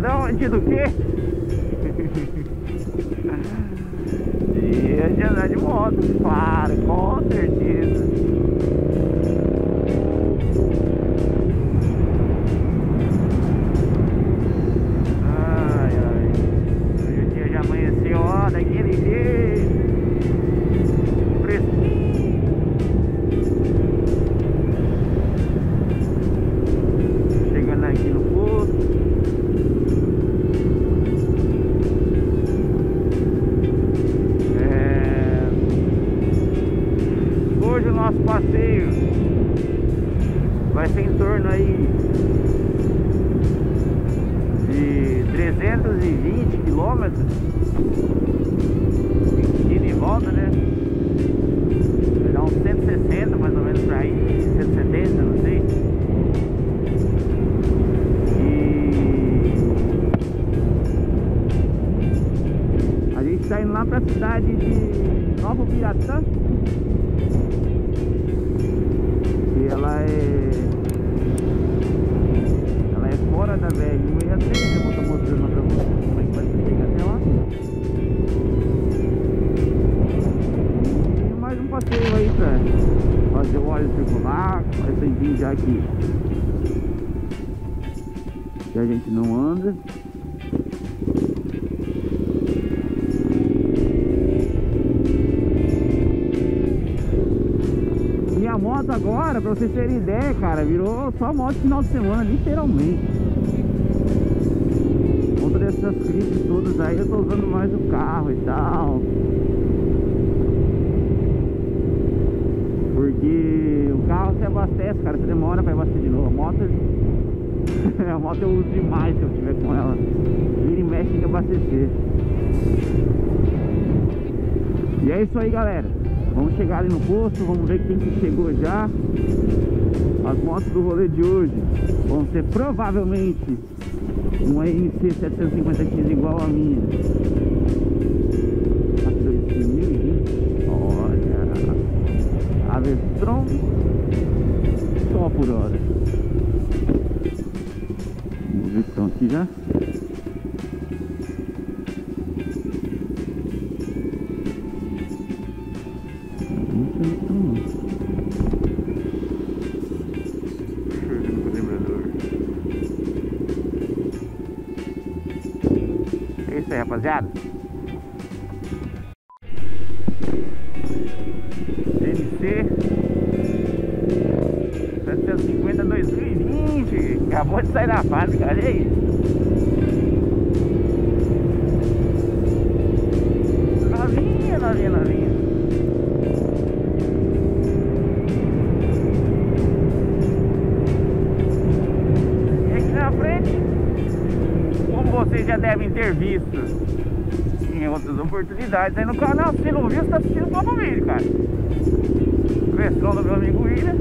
Feriadão antes do quê? Dia de andar de moto, claro, com certeza. Ai, ai. Hoje o dia já amanheceu, ó, daquele jeito. Chegando aqui no posto. Nosso passeio vai ser em torno aí de 320 quilômetros de volta, né? Vai dar uns 160 mais ou menos por aí, 170, não sei. E a gente tá indo lá pra cidade de Nova Ubiratã. Ela é fora da BR-163, eu vou estar mostrando pra vocês como é que vai chegar até lá. E mais um passeio aí pra fazer o óleo circular, vai sentir já aqui que a gente não anda. A moto agora, pra vocês terem ideia, cara, virou só moto final de semana, literalmente. Por conta dessas crises todas aí, eu tô usando mais o carro e tal, porque o carro se abastece, cara, você demora pra abastecer de novo. A moto eu uso demais. Se eu tiver com ela, vira e mexe, tem que abastecer. E é isso aí, galera. Vamos chegar ali no posto, vamos ver quem que chegou já. As motos do rolê de hoje vão ser provavelmente uma NC 750X igual a minha. A 2020, olha, a Vestron, só por hora. Vamos ver que estão aqui já. É isso aí, rapaziada. NC 750 2020. Acabou de sair da fábrica, olha aí. Novinha, novinha, novinha. Vocês já devem ter visto em outras oportunidades aí no canal. Se não viu, você tá assistindo o próprio vídeo, cara. Vestron do meu amigo William.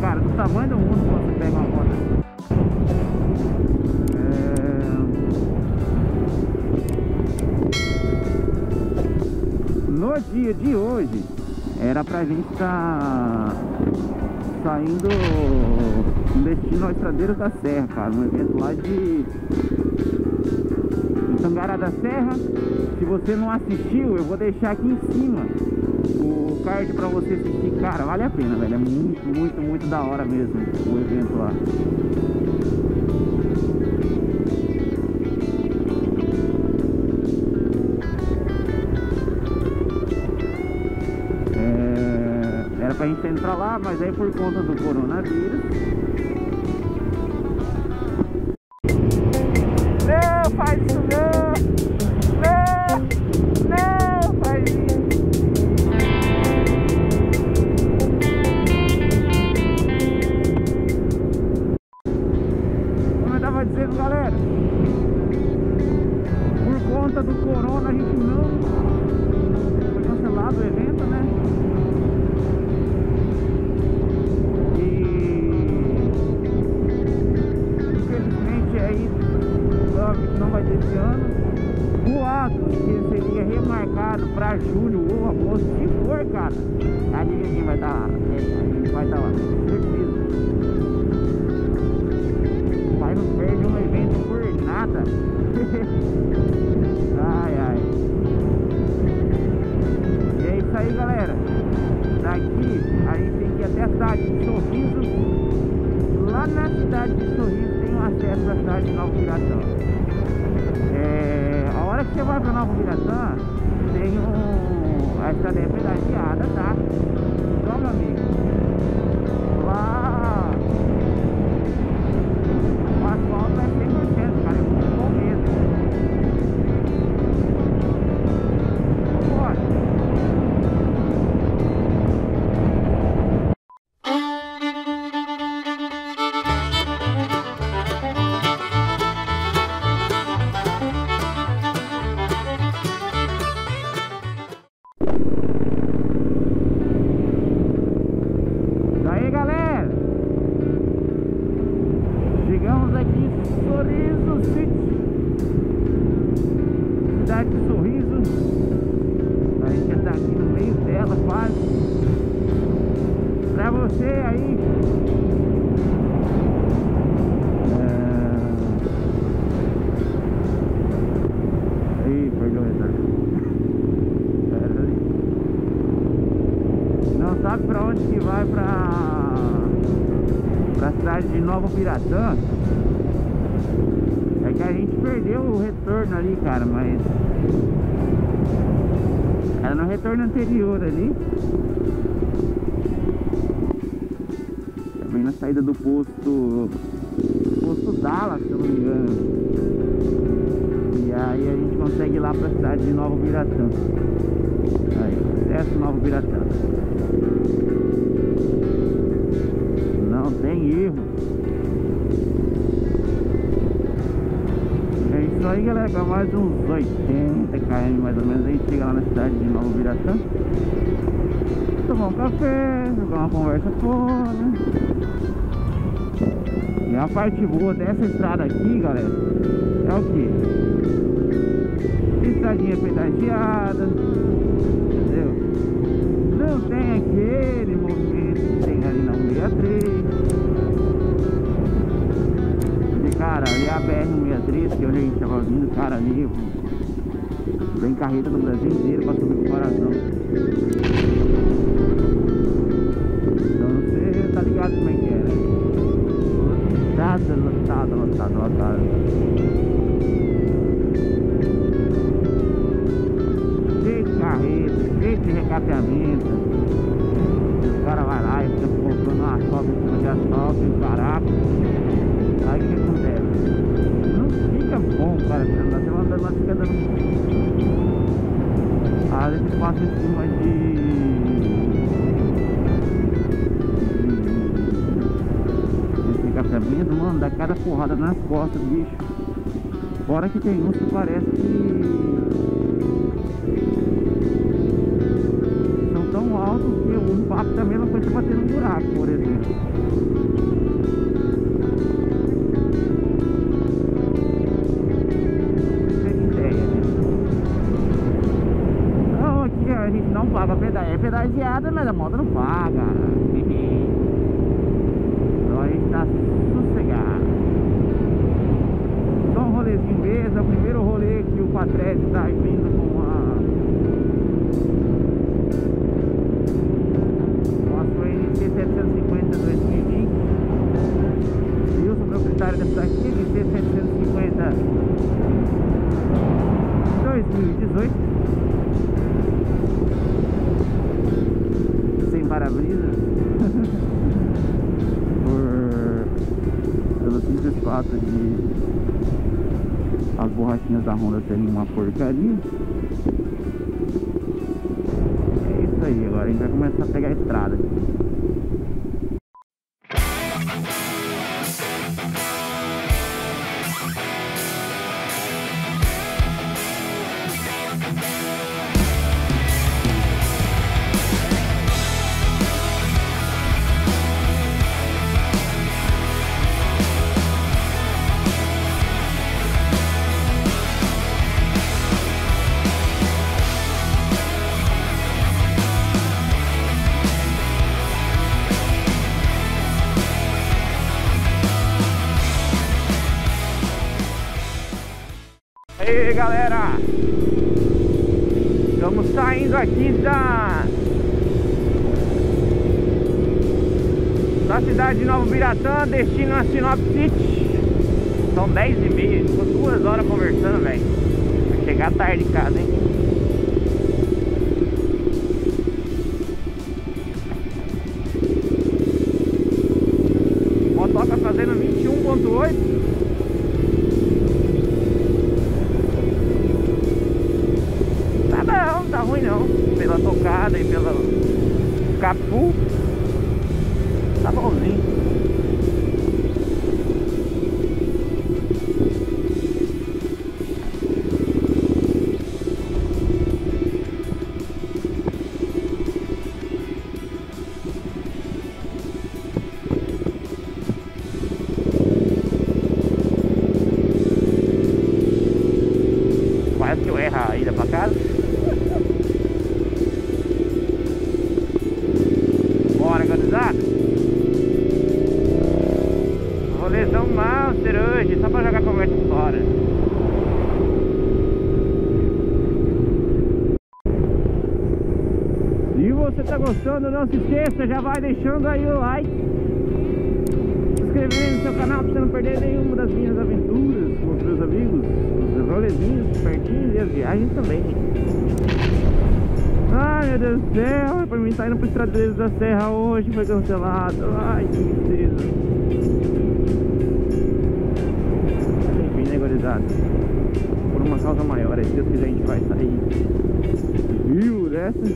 Cara, do tamanho do mundo quando você pega uma moto. No dia de hoje era pra gente estar saindo um destino aos Tangará da Serra, cara, um evento lá de Tangará da Serra. Se você não assistiu, eu vou deixar aqui em cima o card pra você assistir, cara, vale a pena, velho. É muito, muito, muito da hora mesmo o evento lá. Era pra gente entrar lá, mas aí por conta do coronavírus. Não faz isso não! Não! Galera, por conta do corona a gente não foi cancelado o evento, né? E infelizmente aí não vai ter esse ano. O ato que seria remarcado para julho ou agosto, se for, cara, adivinha quem vai estar lá? A gente vai estar lá, certeza. Não perde um evento por nada. Ai, ai. E é isso aí, galera. Daqui a gente tem que ir até a cidade de Sorriso. Lá na cidade de Sorriso tem um acesso à cidade de Nova Ubiratã. A hora que você vai para Nova Ubiratã, tem um... A cidade é pedagiada, tá? Então, meu amigo, lá Sorriso City, cidade de Sorriso. A gente já tá aqui no meio dela quase. Pra você aí Ih, perdão, não sabe pra onde que vai, pra cidade de Nova Ubiratã. É que a gente perdeu o retorno ali, cara, mas era no retorno anterior ali. Também na saída do posto Dallas, se eu não me engano. E aí a gente consegue ir lá pra cidade de Nova Ubiratã. Aí, acesso Nova Ubiratã. Não tem erro. Isso aí, galera, com mais uns 80 km mais ou menos, a gente chega lá na cidade de Nova Ubiratã. Tomar um café, jogar uma conversa fora. E a parte boa dessa estrada aqui, galera, é o que? Estradinha pedagiada, entendeu? Não tem aquele movimento que tem ali na 163. Cara, ali é a BR-163, que é onde a gente tava vindo, cara, ali vem carreta do Brasil inteiro pra subir pro Parazão. Então você tá ligado como é que era. Lotada, lotada, lotada, lotada. Cheio de carreta, cheio de recapeamento. Os caras vão lá e ficam colocando uma sopa em cima de asfalto e caraca. Aí o que acontece? Não fica bom, cara, você andando lá, fica dando... Às vezes passa em cima de... Esse casamento, mano, dá cada porrada nas costas, bicho. Fora que tem uns que parece que... São tão altos que um papo também não pode bater no buraco, por exemplo. A gente não paga pedágio, é pedagiada, mas a moto não paga. Então a gente tá sossegado. Só um rolezinho mesmo, é o primeiro rolê que o Patrese tá vindo com uma... 2018. Sem para-brisa. Pelo simples fato de as borrachinhas da Honda serem uma porcaria. É isso aí, agora a gente vai começar a pegar a estrada. E galera, estamos saindo aqui da cidade de Nova Ubiratã, destino a Sinop City. São 10h30, ficou 2 horas conversando, velho. Vai chegar tarde em casa, hein? Motoca fazendo 21,8. Pela tocada e pelo capu, tá bonzinho. Quase que eu erro a ida pra casa. Rolezão mal, ser hoje, só pra jogar conversa fora. Se você tá gostando, não se esqueça, já vai deixando aí o like, se inscrevendo no seu canal pra você não perder nenhuma das minhas aventuras com os meus amigos, os rolezinhos, os pertinhos e as viagens também. Ai meu Deus do céu, pra mim tá indo pro Estradeiro da Serra hoje, foi cancelado. Ai que tristeza. Enfim, negociado. Por uma causa maior, é isso que a gente vai sair. Viu dessa?